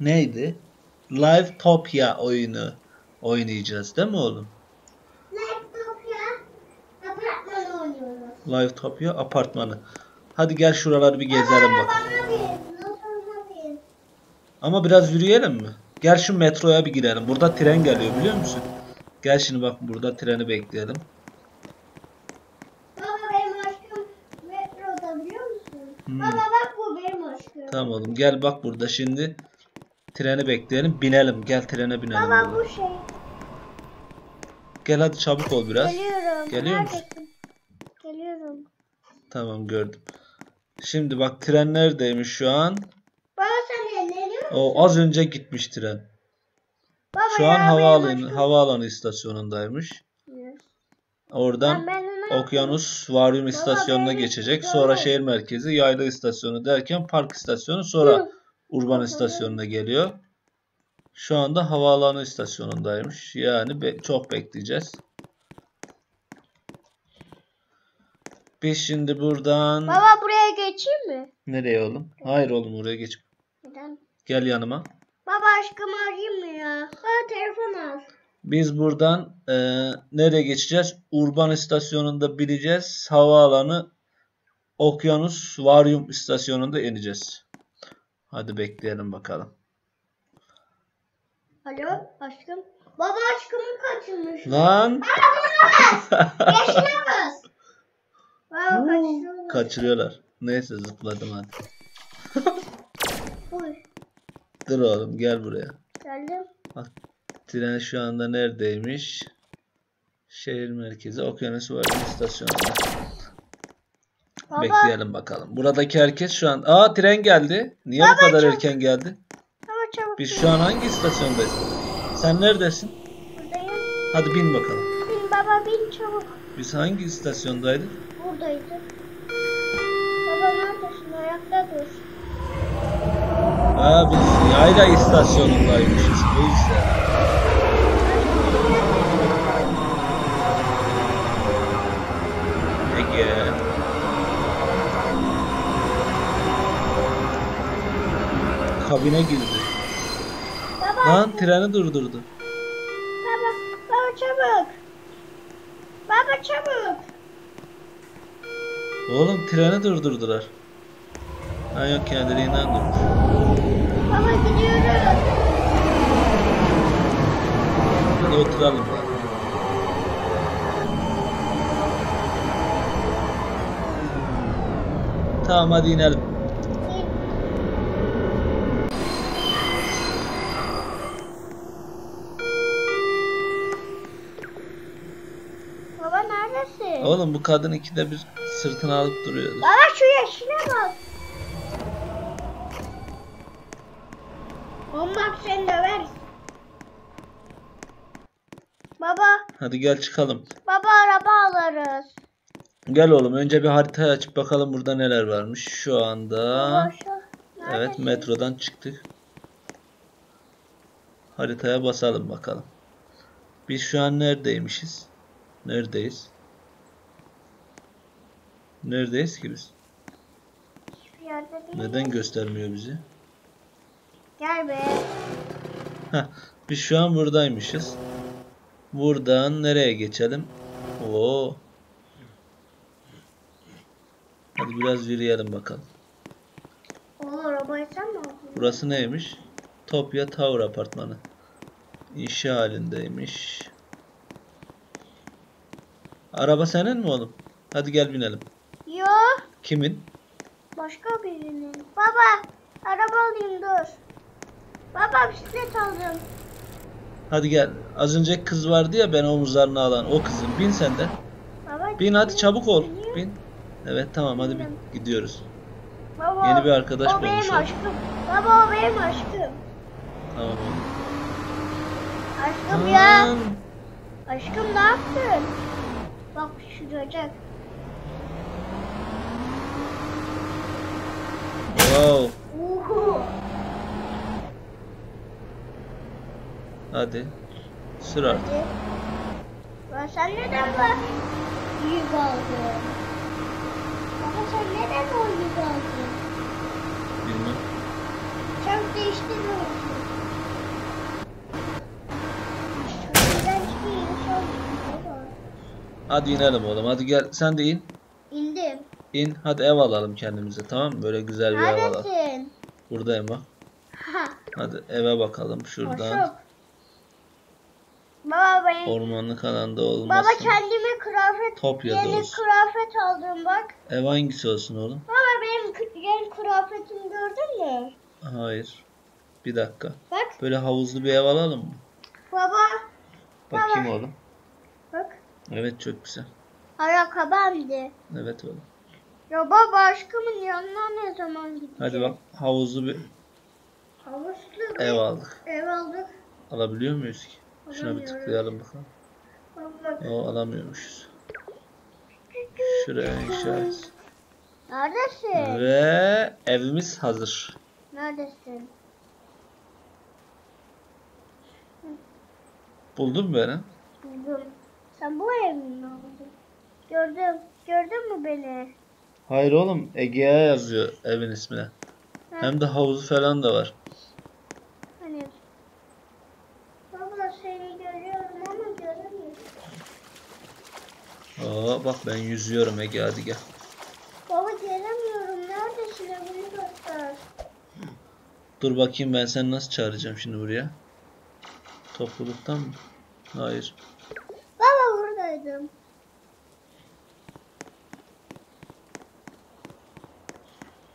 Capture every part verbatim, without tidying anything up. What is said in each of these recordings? neydi? Live Topia oyunu oynayacağız değil mi oğlum? Live Topia apartmanı oynuyoruz. Live Topia apartmanı. Hadi gel şuraları bir gezelim bakalım. Ama biraz yürüyelim mi? Gel şu metroya bir girelim. Burada tren geliyor biliyor musun? Gel şimdi bak burada treni bekleyelim. Baba benim aşkım metroda biliyor musun? Hmm. Baba bak bu benim aşkım. Tamam oğlum gel bak burada şimdi treni bekleyelim. Binelim gel trene binelim. Baba oğlum. Bu şey. Gel hadi çabuk ol biraz. Geliyorum. Geliyor musun? Geliyorum. Tamam gördüm. Şimdi bak tren neredeymiş şu an? O az önce gitmiş tren. Baba, şu an havaalanı, havaalanı istasyonundaymış. Evet. Oradan ben Okyanus Varyum Baba, istasyonuna geçecek. Doğru. Sonra şehir merkezi, yayla istasyonu derken park istasyonu, sonra Hı. urban Hı. istasyonuna geliyor. Şu anda havaalanı istasyonundaymış. Yani be çok bekleyeceğiz. Biz şimdi buradan... Baba buraya geçeyim mi? Nereye oğlum? Hayır oğlum oraya geç. Neden? Gel yanıma. Baba aşkım arayayım mı ya? Bana telefon al. Biz buradan e, nereye geçeceğiz? Urban istasyonunda bineceğiz. Havaalanı Okyanus Varyum istasyonunda ineceğiz. Hadi bekleyelim bakalım. Alo aşkım. Baba aşkımı kaçırmış. Lan. Baba buna bas. Yeşile bas. Baba kaçırıyorlar. Kaçırıyorlar. Neyse zıpladım hadi. Buyur. Dur oğlum gel buraya. Geldim. Bak tren şu anda neredeymiş? Şehir merkezi Okyanus Varyum istasyonu. Bekleyelim bakalım. Buradaki herkes şu an... Aa tren geldi. Niye Baba, bu kadar çabuk. erken geldi? Baba, çabuk Biz şu an hangi istasyondayız? Sen neredesin? Buradayım. Hadi bin bakalım. Bin baba bin çabuk. Biz hangi istasyondaydık? Buradaydık. Baba neredesin? Ayakta dur. Ha biz yayla istasyonundaymışız bu yüzden. Peki. Kabine girdi. Baba, Lan treni durdurdu. Baba, baba çabuk. Baba çabuk. Oğlum treni durdurdular. Ha yok kendiliğinden durmuş. Baba gidiyoruz. Hadi oturalım. Tamam hadi inelim. Baba neredesin? Oğlum bu kadın ikide bir sırtını alıp duruyor. Baba şu yeşile bak. Olmak seni döver. Baba. Hadi gel çıkalım. Baba araba alırız. Gel oğlum önce bir haritayı açıp bakalım burada neler varmış. Şu anda. Baba, şu... Evet metrodan çıktık. Haritaya basalım bakalım. Biz şu an neredeymişiz? Neredeyiz? Neredeyiz ki biz? Hiçbir yerde değil. Neden göstermiyor bizi? Gel be. Heh, biz şu an buradaymışız. Buradan nereye geçelim? Oo. Hadi biraz yürüyelim bakalım. Oo, arabayı sen mi aldın? Burası neymiş? Topia Tower apartmanı. İnşa halindeymiş. Araba senin mi oğlum? Hadi gel binelim. Yok. Kimin? Başka birinin. Baba, araba alayım dur. Baba bisiklet aldım. Hadi gel. Az önce kız vardı ya ben omuzlarına alan o kızım. Bin sen de. Baba, bin hadi çabuk ol. Gidiyor. Bin. Evet tamam hadi bin. Gidiyoruz. Baba, yeni bir arkadaş bulmuş. O benim aşkım. Baba o benim aşkım. Tamam. Aşkım Aa. ya. Aşkım ne yaptın? Bak şuracak. Wow. Uhu. Hadi sür artık. Ben sen neden bu yük aldın? Baba sen neden bu yük aldın? Bilmem. Sen değiştin mi olsun? Hadi inelim oğlum. Hadi gel. Sen de in. İndim. İn. Hadi ev alalım kendimize. Tamam mı? Böyle güzel bir Neredesin? ev alalım. Buradayım bak. Hadi eve bakalım. Şuradan. Hoşum. Baba ben... Ormanlık alanda olmaz. Baba kendime kıyafet, yeni kıyafet aldım bak. Ev hangisi olsun oğlum? Baba benim yeni kıyafetimi gördün mü? Hayır. Bir dakika. Bak. Böyle havuzlu bir ev alalım mı? Baba. Bakayım baba. oğlum. Bak. Evet çok güzel. Ayakkabımdı. Evet oğlum. Ya baba aşkımın yanına ne zaman gideceğim? Hadi bak havuzlu bir havuzlu bir ev aldık. Ev aldık. Alabiliyor muyuz ki? Şuna bir tıklayalım bakalım. O alamıyormuşuz. Şuraya inşa et. Neredesin? Ve evimiz hazır. Neredesin? Buldun mu beni? Buldum. Sen bu ev mi aldın? Gördüm. Gördün mü beni? Hayır oğlum. Ege'ye yazıyor evin ismine. Ha. Hem de havuzu falan da var. Aa bak ben yüzüyorum Ege hadi gel. Baba gelemiyorum. Neredesin? Evini göster. Dur bakayım ben seni nasıl çağıracağım şimdi buraya? Topluluktan mı? Hayır. Baba buradaydım.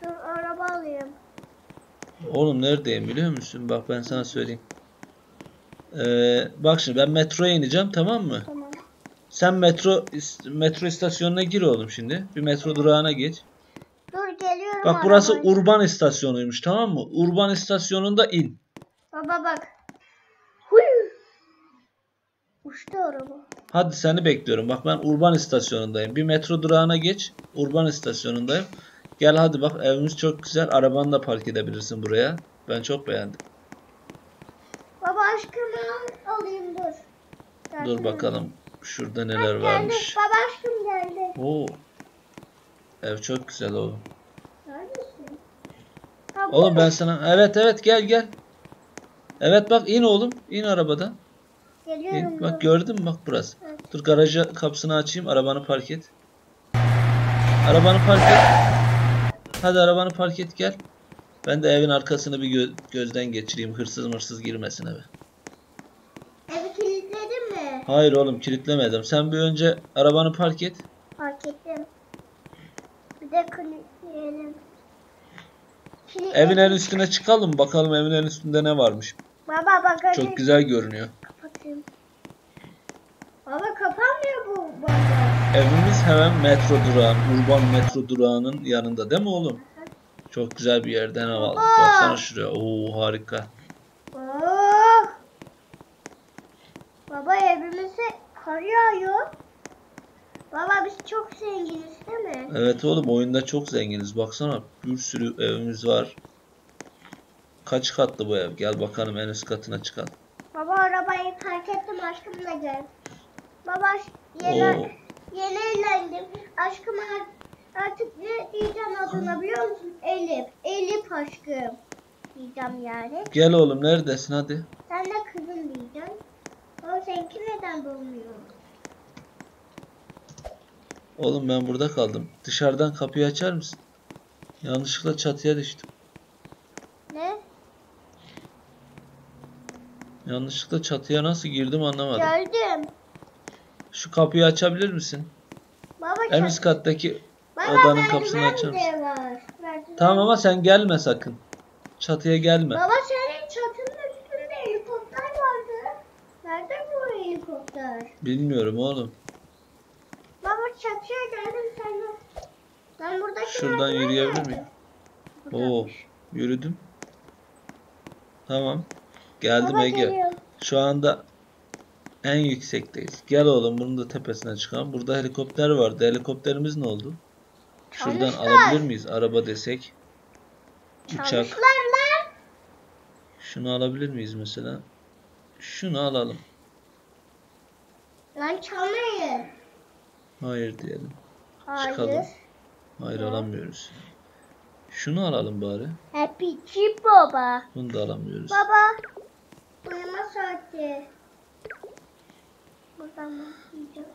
Dur araba alayım. Oğlum neredeyim biliyor musun? Bak ben sana söyleyeyim. Ee, bak şimdi ben metroya ineceğim tamam mı? Tamam. Sen metro metro istasyonuna gir oğlum şimdi. Bir metro durağına geç. Dur geliyorum. Bak burası arabayla. Urban istasyonuymuş tamam mı? Urban istasyonunda in. Baba bak. Huy. Uçtu araba. Hadi seni bekliyorum. Bak ben urban istasyonundayım. Bir metro durağına geç. Urban istasyonundayım. Gel hadi bak evimiz çok güzel. Arabanı da park edebilirsin buraya. Ben çok beğendim. Baba aşkımı alayım dur. Sen dur bakalım. Mi? Şurada neler Bak, varmış. Babacım geldi. Oo. Ev çok güzel oğlum. Neredesin? Ha, oğlum ben sana evet evet gel gel. Evet bak in oğlum. İn arabadan. Geliyorum. İn. Bak gördün mü bak burası. Evet. Dur garaj kapısını açayım. Arabanı park et. Arabanı park et. Hadi arabanı park et gel. Ben de evin arkasını bir gö gözden geçireyim. Hırsız mırsız girmesin eve. Hayır oğlum kilitlemedim. Sen bir önce arabanı park et. Park ettim. Bir de kilitleyelim. Kilitleyelim. Evin en üstüne çıkalım bakalım evin en üstünde ne varmış. Baba bak. Çok güzel görünüyor. Kapatayım. Baba kapanmıyor bu baba. Evimiz hemen metro durağı, urban metro durağının yanında değil mi oğlum? Hı -hı. Çok güzel bir yerden ev aldık. Baksana şuraya. Oo harika. Oo. Baba evimize kar yağıyor. Baba biz çok zenginiz değil mi? Evet oğlum oyunda çok zenginiz. Baksana bir sürü evimiz var. Kaç katlı bu ev? Gel bakalım en üst katına çıkalım. Baba arabayı park ettim aşkımla gel. Baba yeni yeni evlendim. Aşkım artık ne diyeceğim adına biliyor musun? Elif. Elif aşkım diyeceğim yani. Gel oğlum neredesin hadi. Sen de kızım diyeceğim. O seninki neden bulmuyor? Oğlum ben burada kaldım. Dışarıdan kapıyı açar mısın? Yanlışlıkla çatıya düştüm. Ne? Yanlışlıkla çatıya nasıl girdim anlamadım. Geldim. Şu kapıyı açabilir misin? Baba en üst kattaki Baba, odanın kapısını açar mısın? Tamam ama sen gelme sakın. Çatıya gelme. Baba senin çatın bilmiyorum oğlum. Baba çatıya geldim sen de. Ben burada şuradan yürüyebilir miyim? Oo, yürüdüm. Tamam. Geldim Baba Ege. Geliyorum. Şu anda en yüksekteyiz. Gel oğlum bunun da tepesine çıkalım. Burada helikopter vardı. Helikopterimiz ne oldu? Şuradan Çalışlar. alabilir miyiz? Araba desek. Uçak. Çalışlarla. Şunu alabilir miyiz mesela? Şunu alalım. Lan çalmayın. Hayır diyelim. Hayır. Çıkalım. Hayır, Hayır alamıyoruz. Şunu alalım bari. Happy Chip baba. Bunu da alamıyoruz. Baba. Uyuma saati. Buradan bakacağım.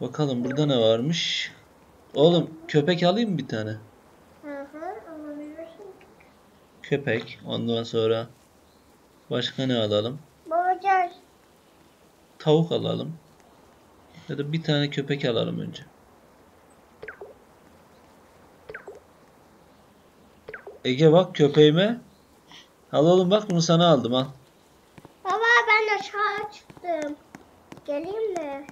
Bakalım burada ne varmış. Oğlum köpek alayım mı bir tane? Hı hı, alabilirsin. Köpek. Ondan sonra başka ne alalım? Babacığım. Tavuk alalım. Ya da bir tane köpek alalım önce. Ege bak köpeğime. Al oğlum bak bunu sana aldım al. Baba ben aşağı çıktım. Geleyim mi?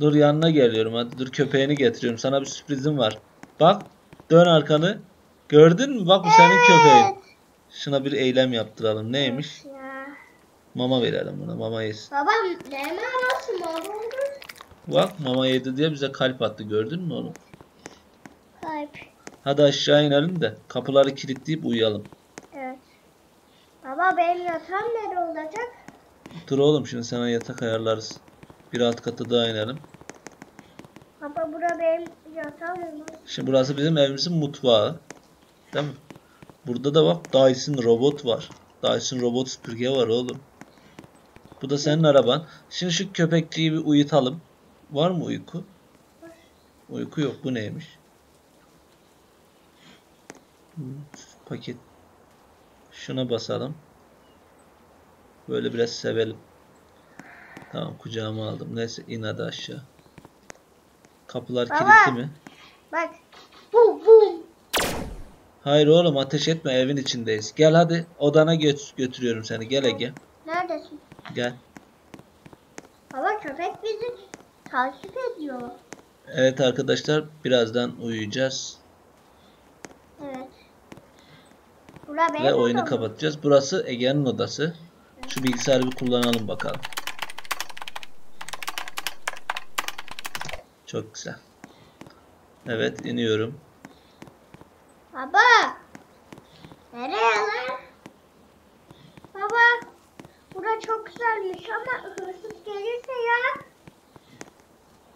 Dur yanına geliyorum hadi dur köpeğini getiriyorum. Sana bir sürprizim var. Bak dön arkanı. Gördün mü? Bak bu evet. Senin köpeğin. Şuna bir eylem yaptıralım. Neymiş? Evet ya. Mama verelim buna mama yesin. Baba ne arası mama? Bak mama yedi diye bize kalp attı gördün mü onu? Kalp. Hadi aşağı inelim de kapıları kilitleyip uyuyalım. Evet. Baba benim yatağım nerede olacak? Dur oğlum şimdi sana yatak ayarlarız. Bir alt katı daha inelim. Baba bura benim yatağım mı? Şimdi burası bizim evimizin mutfağı. Değil mi? Burada da bak Dyson robot var. Dyson robot süpürge var oğlum. Bu da senin araban. Şimdi şu köpekçiyi bir uyutalım. Var mı uyku? Var. Uyku yok. Bu neymiş? Paket. Şuna basalım. Böyle biraz sevelim. Tamam kucağıma aldım. Neyse in hadi aşağı. Kapılar baba, kilitli mi? Bak. Bum bum. Hayır oğlum ateş etme evin içindeyiz. Gel hadi odana göt götürüyorum seni. Gel Ege. Neredesin? Gel. Baba köpek bizi takip ediyor. Evet arkadaşlar birazdan uyuyacağız. Evet. Ve oyunu odam. Kapatacağız. Burası Ege'nin odası. Evet. Şu bilgisayarı bir kullanalım bakalım. Çok güzel. Evet iniyorum. Baba. Nereye lan? Baba. Bura çok güzelmiş ama hırsız gelirse ya.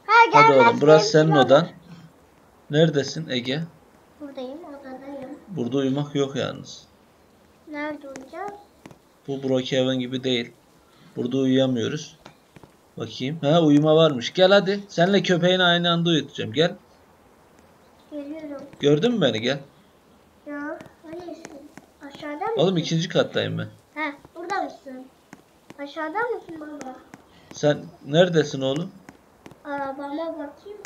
Ha, hadi oğlum burası senin odan. Neredesin Ege? Buradayım odadayım. Burada uyumak yok yalnız. Nerede uyuyacağız? Bu Brookhaven gibi değil. Burada uyuyamıyoruz. Bakayım. Ha uyuma varmış. Gel hadi. Seninle köpeğini aynı anda uyutacağım. Gel. Geliyorum. Gördün mü beni gel. Ya neredesin? Aşağıda mısın? Oğlum ikinci kattayım ben. Ha burada mısın? Aşağıda mısın baba? Sen neredesin oğlum? Arabama bakayım.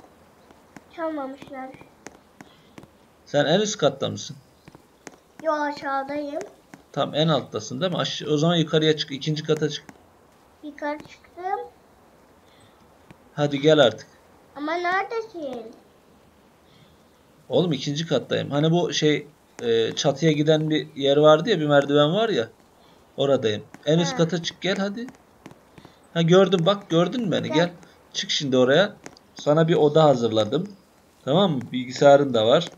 Çalmamışlar. Sen en üst katta mısın? Yok aşağıdayım. Tam en alttasın değil mi? Aş o zaman yukarıya çık. İkinci kata çık. Yukarı çıktım. Hadi gel artık. Ama neredesin? Oğlum ikinci kattayım. Hani bu şey e, çatıya giden bir yer vardı ya. Bir merdiven var ya. Oradayım. En üst ha. Kata çık gel hadi. Ha gördün bak gördün mü beni gel. gel. Çık şimdi oraya. Sana bir oda hazırladım. Tamam mı? Bilgisayarın da var.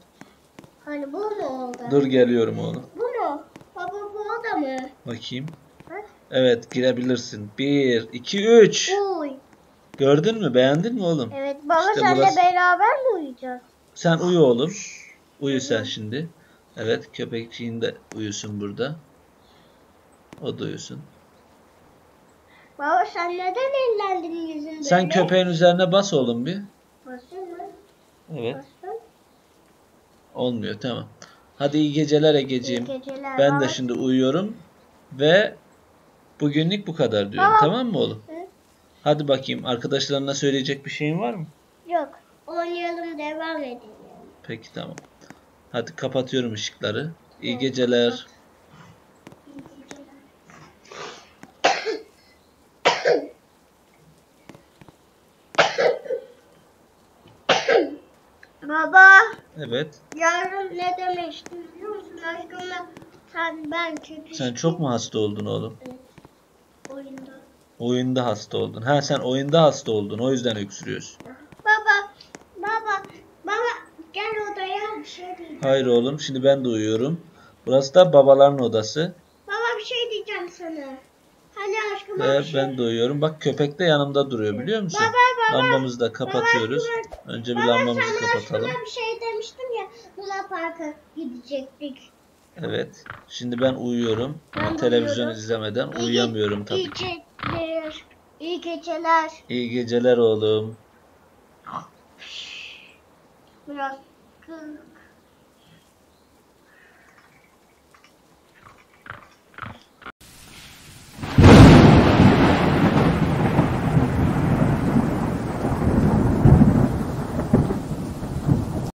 Hani bu mu oldu? Dur geliyorum oğlum. Bu mu? Baba bu oda mı? Bakayım. Ha? Evet girebilirsin. Bir, iki, üç. Uy. Gördün mü? Beğendin mi oğlum? Evet. Baba işte senle burası... beraber mi uyuyacağız? Sen uyu oğlum. Uyu sen şimdi. Evet. Köpekçiğin de uyusun burada. O da uyusun. Baba sen neden ellendin yüzünde? Sen köpeğin üzerine bas oğlum bir. Basayım mı? Evet. Basın. Olmuyor tamam. Hadi iyi geceler Egeciğim. İyi geceler. Ben abi. De şimdi uyuyorum. Ve bugünlük bu kadar diyorum. Baba. Tamam mı oğlum? Hı? Hadi bakayım arkadaşlarına söyleyecek bir şeyin var mı? Yok. Oynayalım devam edelim. Peki tamam. Hadi kapatıyorum ışıkları. İyi evet. Geceler. Bak. Baba. Evet. Yarın ne demiştin biliyor musun? Aşkımla sen ben çekiştim. Sen çok mu hasta oldun oğlum? Evet. Oyunda. Oyunda hasta oldun. Ha sen oyunda hasta oldun. O yüzden öksürüyorsun. Baba. Baba. Baba. Gel odaya bir şey diyeceğim. Hayır oğlum. Şimdi ben de uyuyorum. Burası da babaların odası. Baba bir şey diyeceğim sana. Hani aşkım ee, şey... Ben de uyuyorum. Bak köpek de yanımda duruyor biliyor musun? Baba, baba, lambamızı da kapatıyoruz. Baba, Önce bir baba, lambamızı kapatalım. Baba sana bir şey demiştim ya. Luna Park'a gidecektik. Evet. Şimdi ben uyuyorum. Ama televizyon izlemeden uyuyamıyorum tabii ki. İyi geceler. İyi geceler. İyi geceler oğlum. Biraz kız.